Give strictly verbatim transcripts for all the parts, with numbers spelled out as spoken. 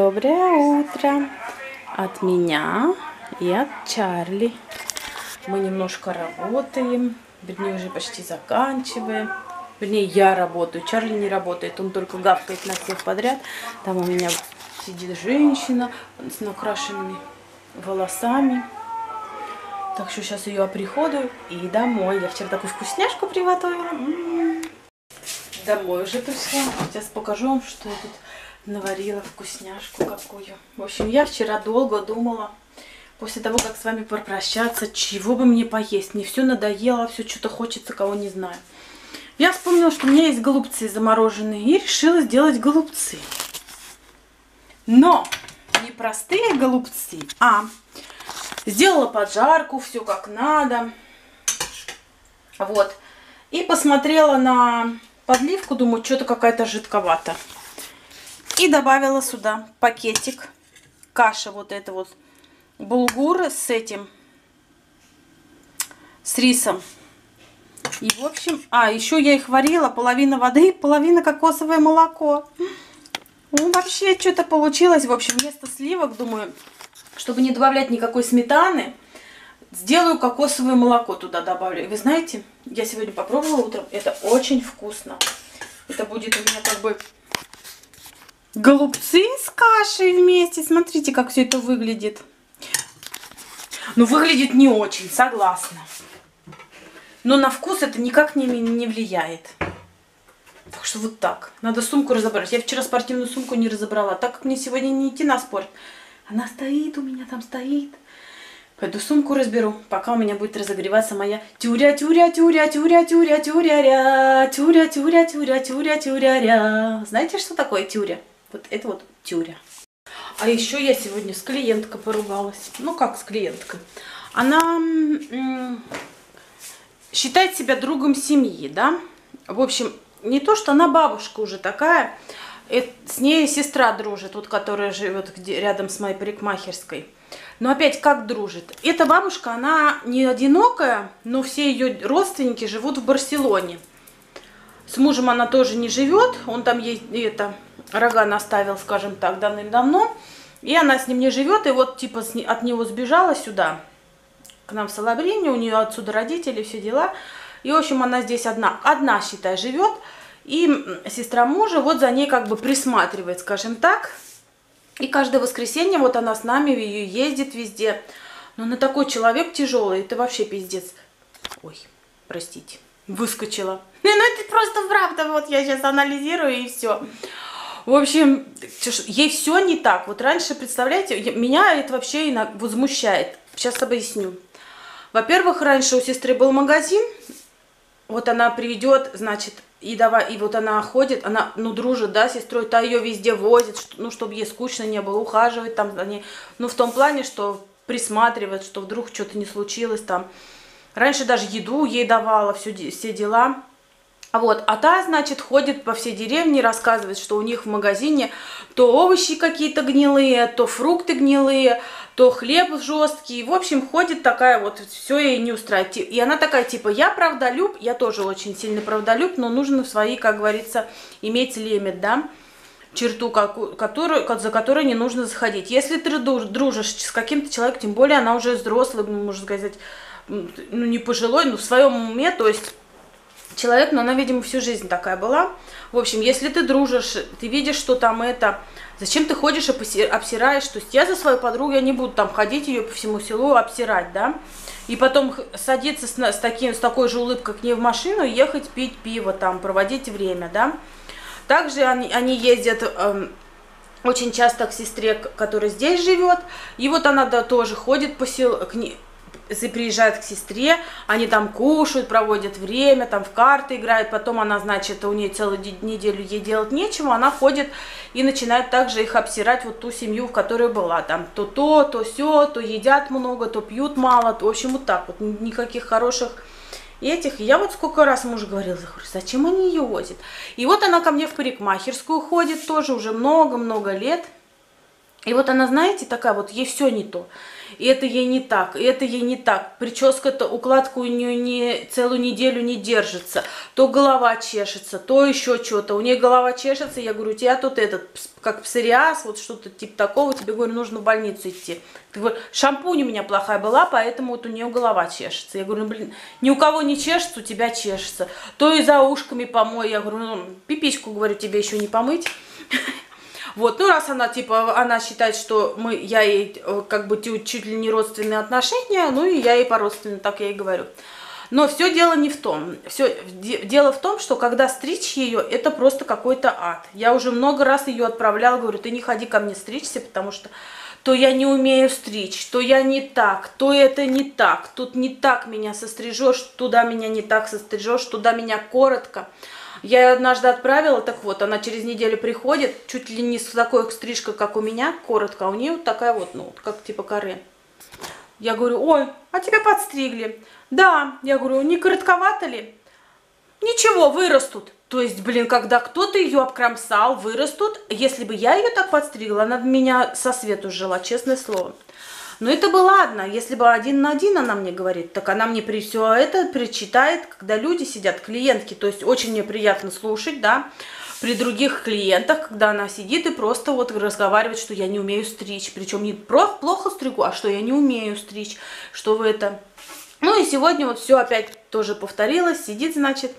Доброе утро от меня и от Чарли. Мы немножко работаем, вернее уже почти заканчиваем. Вернее, я работаю, Чарли не работает, он только гавкает на всех подряд. Там у меня сидит женщина с накрашенными волосами. Так что сейчас ее оприходую и домой. Я вчера такую вкусняшку приготовила. М-м-м. Домой уже пришла. Сейчас покажу вам, что я тут наварила вкусняшку какую. В общем, я вчера долго думала, после того, как с вами попрощаться, чего бы мне поесть. Мне все надоело, все что-то хочется, кого не знаю. Я вспомнила, что у меня есть голубцы замороженные, и решила сделать голубцы. Но не простые голубцы, а сделала поджарку, все как надо. Вот. И посмотрела на подливку, думаю, что-то какая-то жидковато. И добавила сюда пакетик каши, вот это вот булгур с этим, с рисом. И в общем, а, еще я их варила, половина воды, половина кокосовое молоко. Ну, вообще, что-то получилось. В общем, вместо сливок, думаю, чтобы не добавлять никакой сметаны, сделаю кокосовое молоко туда добавлю. И вы знаете, я сегодня попробовала утром, это очень вкусно. Это будет у меня как бы голубцы с кашей вместе. Смотрите, как все это выглядит. Ну, выглядит не очень, согласна. Но на вкус это никак не, не влияет. Так что вот так. Надо сумку разобрать. Я вчера спортивную сумку не разобрала, так как мне сегодня не идти на спорт. Она стоит у меня, там стоит. Пойду сумку разберу, пока у меня будет разогреваться моя тюря-тюря-тюря-тюря-тюря-тюря-тюря-тюря-тюря-тюря-тюря-тюря-тюря. Знаете, что такое тюря? Вот это вот тюря. А еще я сегодня с клиенткой поругалась. Ну как с клиенткой? Она считает себя другом семьи, да? В общем, не то, что она бабушка уже такая, с ней сестра дружит, вот которая живет где, рядом с моей парикмахерской. Но опять как дружит? Эта бабушка, она не одинокая, но все ее родственники живут в Барселоне. С мужем она тоже не живет, он там ей это, рога наставил, скажем так, давным-давно. И она с ним не живет, и вот типа от него сбежала сюда. К нам в Салабрине, у нее отсюда родители, все дела. И, в общем, она здесь одна, одна, считай, живет. И сестра мужа вот за ней как бы присматривает, скажем так. И каждое воскресенье вот она с нами, ее ездит везде. Но она такой человек тяжелый, это вообще пиздец. Ой, простите, выскочила. Ну, это просто правда, вот я сейчас анализирую и все. В общем, ей все не так. Вот раньше, представляете, меня это вообще возмущает. Сейчас объясню. Во-первых, раньше у сестры был магазин, вот она придет, значит, и давай, и вот она ходит, она, ну, дружит, да, с сестрой, та ее везде возит, что, ну, чтобы ей скучно не было, ухаживать там за ней, ну, в том плане, что присматривает, что вдруг что-то не случилось там. Раньше даже еду ей давала, все, все дела. Вот, а та, значит, ходит по всей деревне, рассказывает, что у них в магазине то овощи какие-то гнилые, то фрукты гнилые, то хлеб жесткий. В общем, ходит такая вот, все ей не устраивает. И она такая, типа, я правдолюб, я тоже очень сильно правдолюб, но нужно свои, как говорится, иметь лимит, да, черту, которую, за которой не нужно заходить. Если ты дружишь с каким-то человеком, тем более она уже взрослый, можно сказать, ну, не пожилой, но в своем уме, то есть... человек, но она, видимо, всю жизнь такая была. В общем, если ты дружишь, ты видишь, что там это... Зачем ты ходишь и обсираешь? То есть я за свою подругу, я не буду там ходить ее по всему селу обсирать, да? И потом садиться с, с, таким, с такой же улыбкой к ней в машину и ехать пить пиво там, проводить время, да? Также они, они ездят... Эм, очень часто к сестре, которая здесь живет. И вот она, да, тоже ходит по селу... К ней, приезжает к сестре, они там кушают, проводят время, там в карты играют, потом она, значит, у нее целую неделю ей делать нечего, она ходит и начинает также их обсирать, вот ту семью, в которой была, там то то, то все, то едят много, то пьют мало, то, в общем, вот так вот, никаких хороших этих. Я вот сколько раз мужу говорила, зачем они ее возят? И вот она ко мне в парикмахерскую ходит тоже уже много-много лет. И вот она, знаете, такая вот, ей все не то. И это ей не так, и это ей не так. Прическа-то, укладка у нее не, целую неделю не держится. То голова чешется, то еще что-то. У нее голова чешется, я говорю, у тебя тут этот, как псориаз, вот что-то типа такого. Тебе, говорю, нужно в больницу идти. Ты говоришь, шампунь у меня плохая была, поэтому вот у нее голова чешется. Я говорю, ну блин, ни у кого не чешется, у тебя чешется. То и за ушками помой. Я говорю, ну пипичку, говорю, тебе еще не помыть. Вот, ну раз она, типа, она считает, что мы, я ей, как бы, чуть ли не родственные отношения, ну и я ей по-родственному, так я и говорю. Но все дело не в том. Все, дело в том, что когда стричь ее, это просто какой-то ад. Я уже много раз ее отправляла, говорю, ты не ходи ко мне стричься, потому что то я не умею стричь, то я не так, то это не так, тут не так меня сострижешь, туда меня не так сострижешь, туда меня коротко. Я ее однажды отправила, так вот, она через неделю приходит, чуть ли не с такой стрижкой, как у меня, коротко, а у нее вот такая вот, ну, как типа коры. Я говорю, ой, а тебя подстригли. Да, я говорю, не коротковато ли? Ничего, вырастут. То есть, блин, когда кто-то ее обкромсал, вырастут. Если бы я ее так подстригла, она меня со свету сжила, честное слово. Но это бы ладно, если бы один на один она мне говорит, так она мне при все это причитает, когда люди сидят, клиентки, то есть очень мне приятно слушать, да, при других клиентах, когда она сидит и просто вот разговаривает, что я не умею стричь, причем не просто плохо стригу, а что я не умею стричь, что вы это... Ну и сегодня вот все опять тоже повторилось, сидит, значит,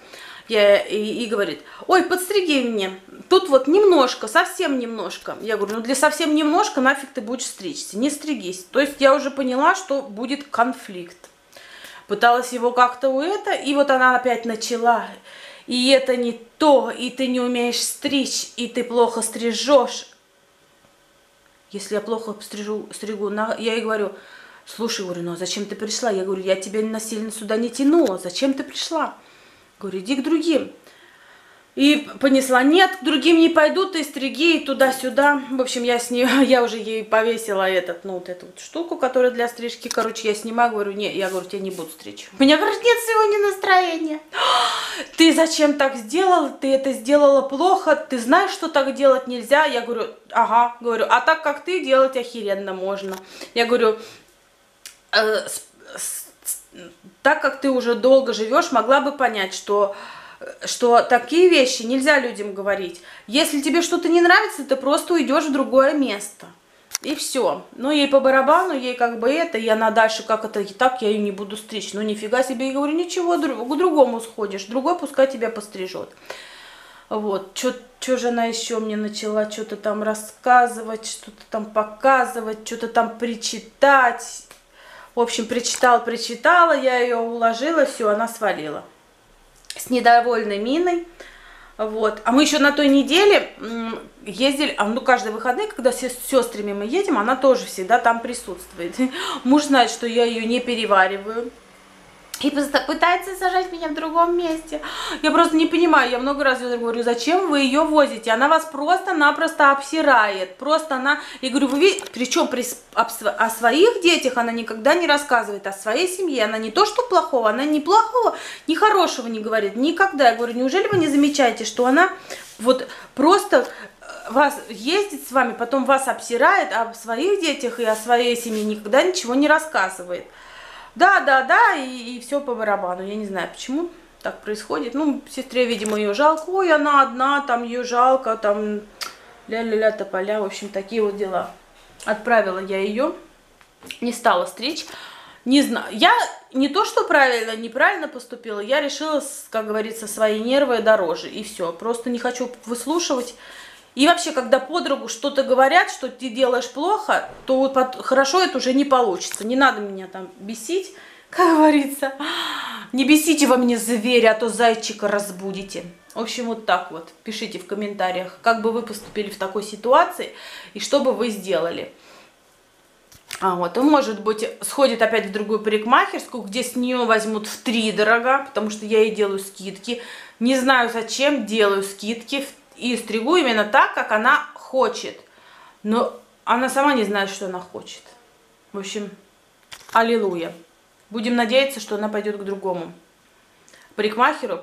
я, и, и говорит, ой, подстриги мне, тут вот немножко, совсем немножко. Я говорю, ну для совсем немножко нафиг ты будешь стричься, не стригись. То есть я уже поняла, что будет конфликт. Пыталась его как-то у это, и вот она опять начала. И это не то, и ты не умеешь стричь, и ты плохо стрижешь. Если я плохо стрижу, стригу, я ей говорю, слушай, говорю, ну зачем ты пришла? Я говорю, я тебя насильно сюда не тянула, зачем ты пришла? Говорю, иди к другим. И понесла, нет, к другим не пойду, ты стриги, и туда-сюда. В общем, я с ней, я уже ей повесила этот, ну, вот эту вот штуку, которая для стрижки. Короче, я снимаю, говорю, не, я говорю, тебя не буду стричь. У меня, говорит, нет сегодня настроения. Ты зачем так сделала? Ты это сделала плохо, ты знаешь, что так делать нельзя? Я говорю, ага, говорю, а так, как ты, делать охеренно можно. Я говорю, э, так как ты уже долго живешь, могла бы понять, что, что такие вещи нельзя людям говорить. Если тебе что-то не нравится, ты просто уйдешь в другое место. И все. Ну, ей по барабану, ей как бы это, и она дальше как это, и так я ее не буду стричь. Ну, нифига себе, я говорю, ничего, друг, к другому сходишь, другой пускай тебя пострижет. Вот, что же она еще мне начала что-то там рассказывать, что-то там показывать, что-то там причитать. В общем, причитала, причитала, я ее уложила, все, она свалила. С недовольной миной. Вот. А мы еще на той неделе ездили, а ну каждые выходные, когда с сестрами мы едем, она тоже всегда там присутствует. Муж знает, что я ее не перевариваю. И пытается сажать меня в другом месте. Я просто не понимаю, я много раз говорю, зачем вы ее возите? Она вас просто-напросто обсирает. Просто она, я говорю, вы видите, причем при... о своих детях она никогда не рассказывает, о своей семье. Она не то, что плохого, она ни плохого, ни хорошего не говорит. Никогда. Я говорю, неужели вы не замечаете, что она вот просто... вас ездит с вами, потом вас обсирает, а о своих детях и о своей семье никогда ничего не рассказывает. Да, да, да, и, и все по барабану. Я не знаю, почему так происходит. Ну, сестре, видимо, ее жалко. Ой, она одна, там ее жалко, там ля-ля-ля, тополя. В общем, такие вот дела. Отправила я ее, не стала стричь. Не знаю, я не то, что правильно, неправильно поступила. Я решила, как говорится, свои нервы дороже. И все, просто не хочу выслушивать. И вообще, когда под руку что-то говорят, что ты делаешь плохо, то вот под... хорошо это уже не получится. Не надо меня там бесить, как говорится. Не бесите во мне зверя, а то зайчика разбудите. В общем, вот так вот. Пишите в комментариях, как бы вы поступили в такой ситуации и что бы вы сделали. А вот, и может быть, сходит опять в другую парикмахерскую, где с нее возьмут втридорога, потому что я ей делаю скидки. Не знаю, зачем делаю скидки в и стригу именно так, как она хочет. Но она сама не знает, что она хочет. В общем, аллилуйя. Будем надеяться, что она пойдет к другому парикмахеру.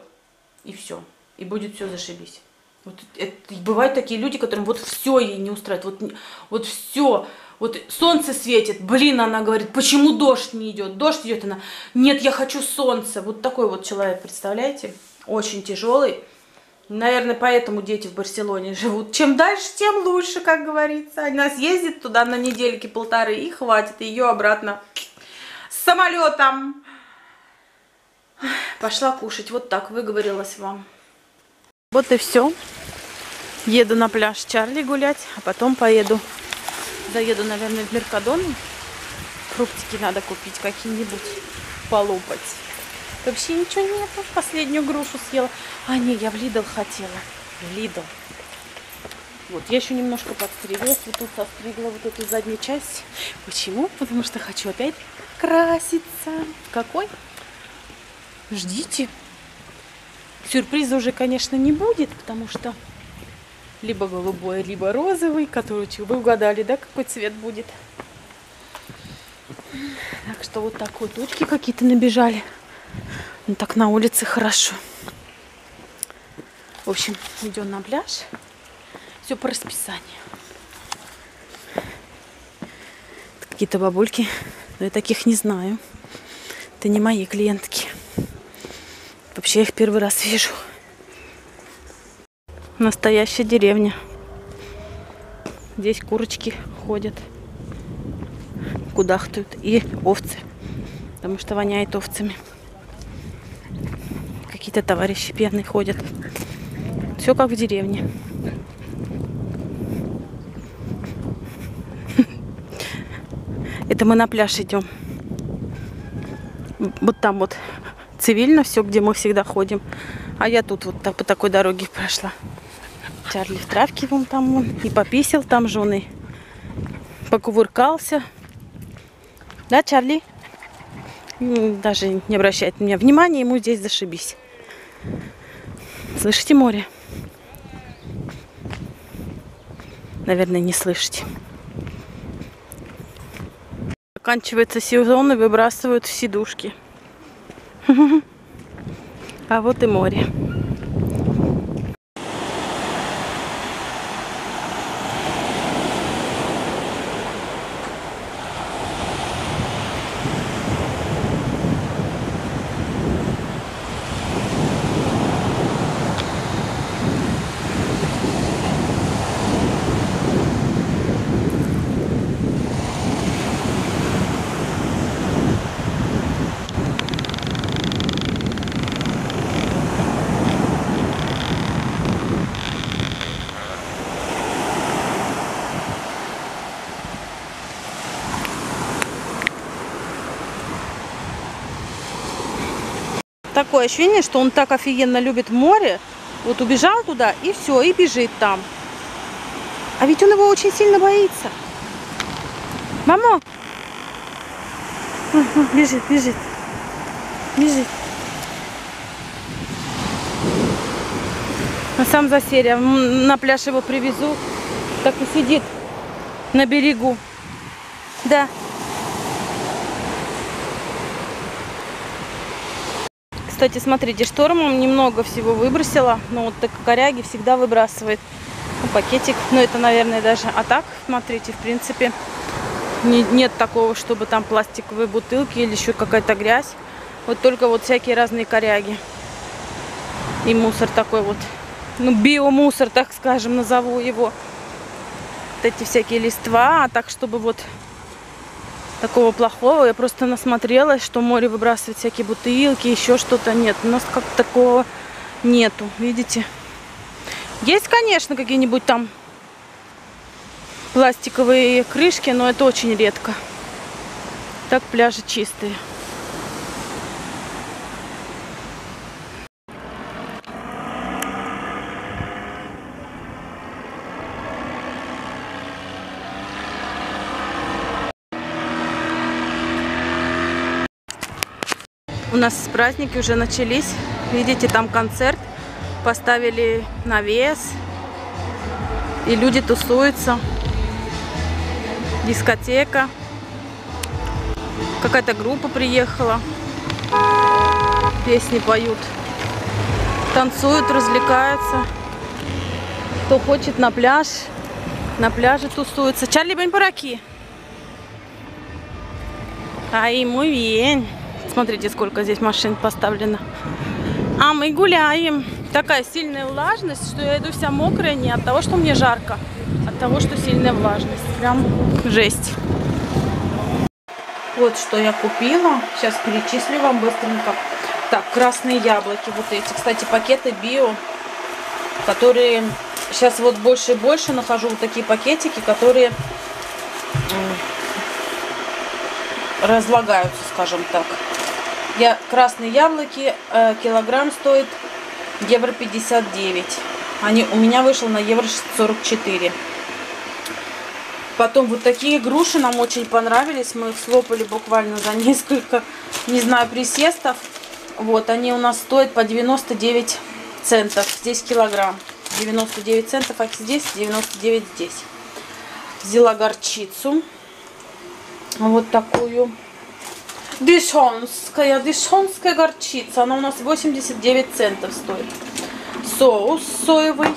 И все. И будет все зашибись. Вот это, бывают такие люди, которым вот все ей не устраивает, вот, вот все, вот солнце светит, блин, она говорит, почему дождь не идет, дождь идет, она, нет, я хочу солнце, вот такой вот человек, представляете, очень тяжелый, наверное, поэтому дети в Барселоне живут, чем дальше, тем лучше, как говорится, она съездит туда на недельки полторы и хватит, ее обратно с самолетом, пошла кушать, вот так выговорилась вам. Вот и все. Еду на пляж Чарли гулять, а потом поеду. Заеду, наверное, в Меркадон. Фруктики надо купить какие-нибудь, полопать. Вообще ничего нету. Последнюю грушу съела. А, не, я в Лидл хотела. В Лидл. Вот, я еще немножко подстриглась. Вот тут состригла вот эту заднюю часть. Почему? Потому что хочу опять краситься. Какой? Ждите. Сюрприза уже, конечно, не будет, потому что либо голубой, либо розовый, который вы угадали, да, какой цвет будет. Так что вот так вот тучки какие-то набежали. Ну так на улице хорошо. В общем, идем на пляж. Все по расписанию. Какие-то бабульки, но я таких не знаю. Это не мои клиентки. Вообще, я их первый раз вижу. Настоящая деревня. Здесь курочки ходят, кудахтают. И овцы. Потому что воняет овцами. Какие-то товарищи пьяные ходят. Все как в деревне. Это мы на пляж идем. Вот там вот. Цивильно все, где мы всегда ходим. А я тут вот так, по такой дороге прошла. Чарли в травке вон там он. И пописал там жены. Покувыркался. Да, Чарли? Даже не обращает на меня внимания. Ему здесь зашибись. Слышите море? Наверное, не слышите. Заканчивается сезон и выбрасывают в сидушки. А вот и море. Такое ощущение, что он так офигенно любит море. Вот убежал туда и все, и бежит там. А ведь он его очень сильно боится. Мамо! Бежит, бежит. Бежит. А сам засеря. На пляж его привезу. Так и сидит на берегу. Да. Кстати, смотрите, штормом немного всего выбросила. Но вот так коряги всегда выбрасывает. Ну, пакетик. Но это, наверное, даже... А так, смотрите, в принципе, не, нет такого, чтобы там пластиковые бутылки или еще какая-то грязь. Вот только вот всякие разные коряги. И мусор такой вот. Ну, биомусор, так скажем, назову его. Вот эти всякие листва. А так, чтобы вот... Такого плохого. Я просто насмотрелась, что море выбрасывает всякие бутылки, еще что-то. Нет, у нас как такого нету, видите. Есть, конечно, какие-нибудь там пластиковые крышки, но это очень редко. Так пляжи чистые. У нас праздники уже начались. Видите, там концерт. Поставили навес. И люди тусуются. Дискотека. Какая-то группа приехала. Песни поют. Танцуют, развлекаются. Кто хочет на пляж, на пляже тусуется. Чарли, бен por aquí. Ай, muy bien. Смотрите, сколько здесь машин поставлено. А мы гуляем. Такая сильная влажность, что я иду вся мокрая не от того, что мне жарко, от того, что сильная влажность. Прям жесть. Вот что я купила. Сейчас перечислю вам быстренько. Так, красные яблоки вот эти. Кстати, пакеты био, которые сейчас вот больше и больше нахожу. Вот такие пакетики, которые разлагаются, скажем так. Я красные яблоки, э, килограмм стоит евро пятьдесят девять. Они у меня вышло на евро сорок четыре. Потом вот такие груши нам очень понравились. Мы их слопали буквально за несколько, не знаю, присестов. Вот, они у нас стоят по девяносто девять центов. Здесь килограмм. девяносто девять центов, а здесь девяносто девять здесь. Взяла горчицу. Вот такую. Дишонская, дишонская горчица. Она у нас восемьдесят девять центов стоит. Соус соевый.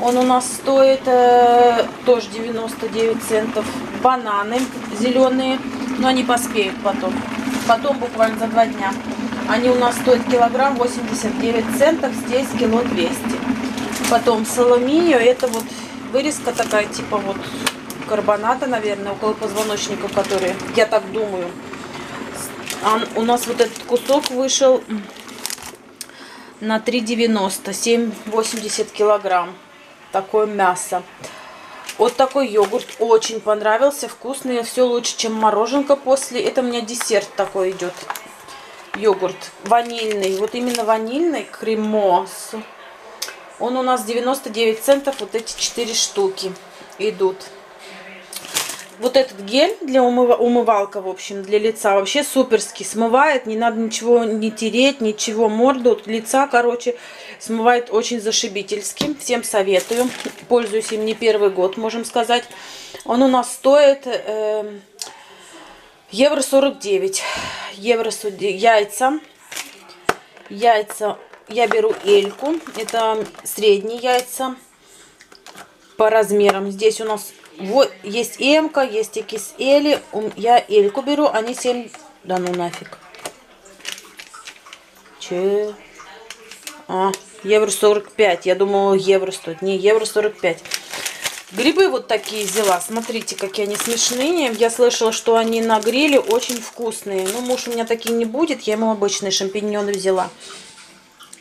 Он у нас стоит э, тоже девяносто девять центов. Бананы зеленые. Но они поспеют потом. Потом буквально за два дня. Они у нас стоят килограмм восемьдесят девять центов. Здесь кило двести. Потом соломиньо. Это вот вырезка такая типа вот... карбоната, наверное, около позвоночника, которые, я так думаю. А у нас вот этот кусок вышел на три девяносто, семь восемьдесят килограмм. Такое мясо. Вот такой йогурт очень понравился, вкусный, все лучше, чем мороженка после. Это у меня десерт такой идет. Йогурт ванильный, вот именно ванильный, кремос. Он у нас девяносто девять центов, вот эти четыре штуки идут. Вот этот гель для умыва, умывалка, в общем, для лица вообще суперский. Смывает, не надо ничего не тереть, ничего, морду, лица, короче, смывает очень зашибительски. Всем советую. Пользуюсь им не первый год, можем сказать. Он у нас стоит э, евро сорок девять. Евро яйца. Яйца я беру эльку. Это средние яйца по размерам. Здесь у нас... Вот, есть эмка, есть икс эль. Я эльку беру, они семь... Да ну нафиг. Че? А, евро сорок пять. Я думала, евро стоит. Не, евро сорок пять. Грибы вот такие взяла. Смотрите, какие они смешные. Я слышала, что они на гриле очень вкусные. Ну, муж у меня такие не будет. Я ему обычные шампиньоны взяла.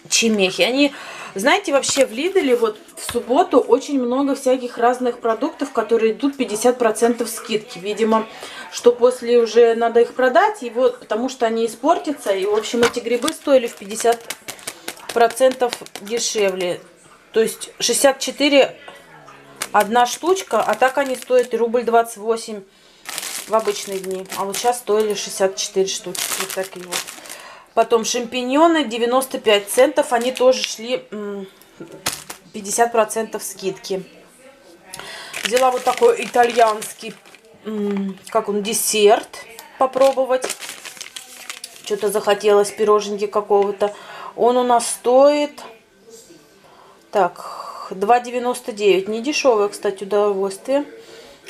Чемехи. Они... Знаете, вообще в Лидле вот в субботу очень много всяких разных продуктов, которые идут пятьдесят процентов скидки. Видимо, что после уже надо их продать, и вот, потому что они испортятся. И, в общем, эти грибы стоили в пятьдесят процентов дешевле. То есть шестьдесят четыре одна штучка, а так они стоят рубль двадцать восемь в обычные дни. А вот сейчас стоили шестьдесят четыре штуки. Вот такие вот. Потом шампиньоны девяносто пять центов, они тоже шли пятьдесят процентов скидки. Взяла вот такой итальянский, как он, десерт попробовать. Что-то захотелось пироженки какого-то. Он у нас стоит, так, два девяносто девять. Не дешевое, кстати, удовольствие.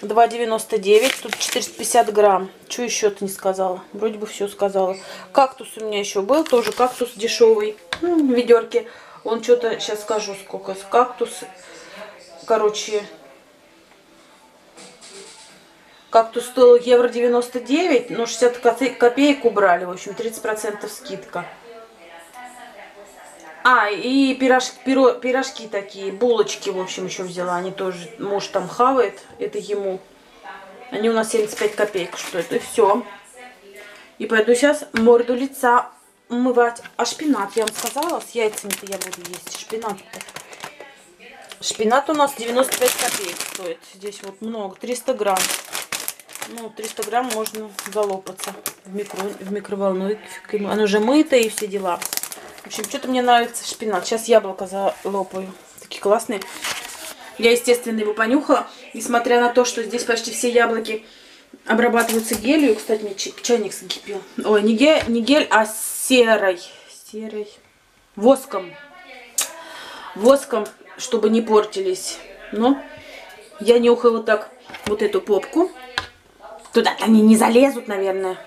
два девяносто девять, тут четыреста пятьдесят грамм. Что еще-то не сказала? Вроде бы все сказала. Кактус у меня еще был, тоже кактус дешевый. Ну, в ведерке. Он что-то, сейчас скажу, сколько. Кактус, короче, кактус стоил евро девяносто девять, но шестьдесят копеек убрали. В общем, тридцать процентов скидка. А, и пирож, пиро, пирожки такие, булочки, в общем, еще взяла. Они тоже, муж там хавает, это ему. Они у нас семьдесят пять копеек, что это, и все. И пойду сейчас морду лица умывать. А шпинат, я вам сказала, с яйцами-то я буду есть. Шпинат-то. Шпинат у нас девяносто пять копеек стоит. Здесь вот много, триста грамм. Ну, триста грамм можно залопаться в, микро, в микроволновке. Оно же мыто и все дела. В общем, что-то мне нравится шпинат. Сейчас яблоко залопаю. Такие классные. Я, естественно, его понюхала. Несмотря на то, что здесь почти все яблоки обрабатываются гелью. Кстати, мне чайник закипел. Ой, не гель, не гель, а серой. Серой. Воском. Воском чтобы не портились. Но я нюхаю вот так вот эту попку. Туда-то они не залезут, наверное.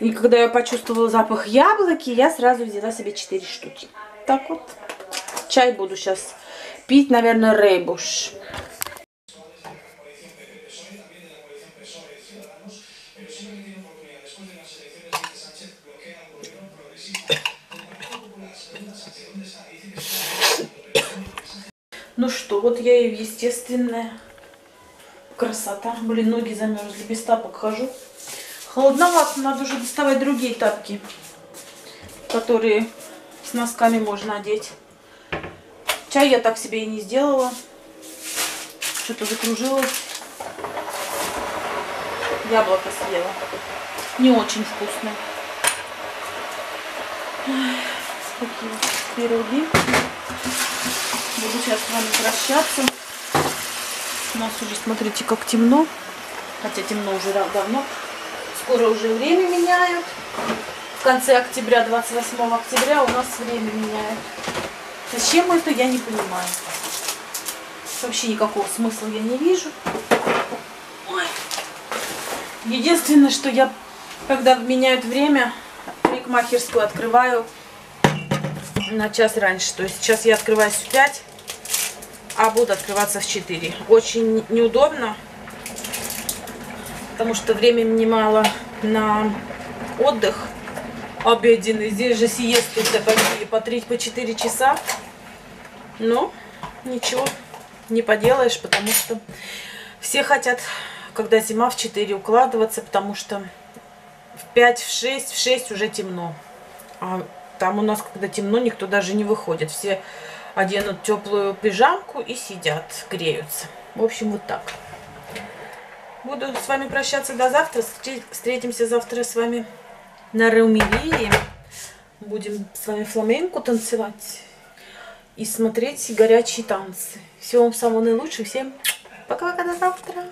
И когда я почувствовала запах яблоки, я сразу взяла себе четыре штуки. Так вот. Чай буду сейчас пить, наверное, рейбуш. Ну что, вот я и естественная красота. Блин, ноги замерзли, без тапок хожу. Холодновато, надо уже доставать другие тапки, которые с носками можно одеть. Чай я так себе и не сделала. Что-то закружилось. Яблоко съела. Не очень вкусно. Такие пироги. Буду сейчас с вами прощаться. У нас уже, смотрите, как темно. Хотя темно уже давно. Скоро уже время меняют. В конце октября, двадцать восьмого октября у нас время меняют. Зачем это, я не понимаю. Вообще никакого смысла я не вижу. Ой. Единственное, что я, когда меняют время, парикмахерскую открываю на час раньше. То есть сейчас я открываюсь в пять, а буду открываться в четыре. Очень неудобно, потому что времени немало на отдых обеденный. Здесь же сиесты добавили по три-четыре часа. Но ничего не поделаешь, потому что все хотят, когда зима, в четыре укладываться, потому что в пять-шесть, в шесть уже темно. А там у нас, когда темно, никто даже не выходит. Все оденут теплую пижамку и сидят, греются. В общем, вот так. Буду с вами прощаться до завтра. Встретимся завтра с вами на Румелии. Будем с вами фламенко танцевать и смотреть горячие танцы. Всего вам самого наилучшего. Всем пока-пока, до завтра.